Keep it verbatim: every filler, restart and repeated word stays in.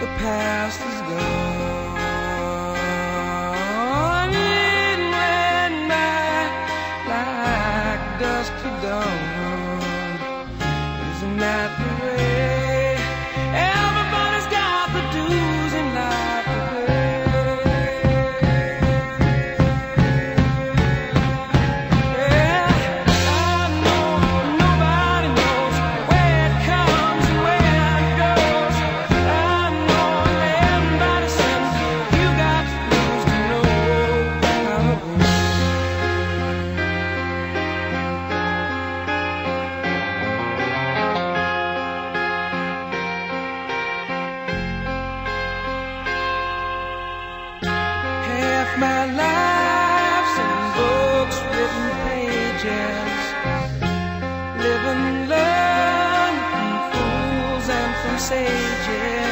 the past is gone. It went by like dust to dawn. Isn't that the way? Everybody's got the dues in life to pay. Yeah, I know nobody knows where it comes and where it goes. I know everybody says you got the dues to know. Half my life's in books, written pages, live and learn from fools and from sages.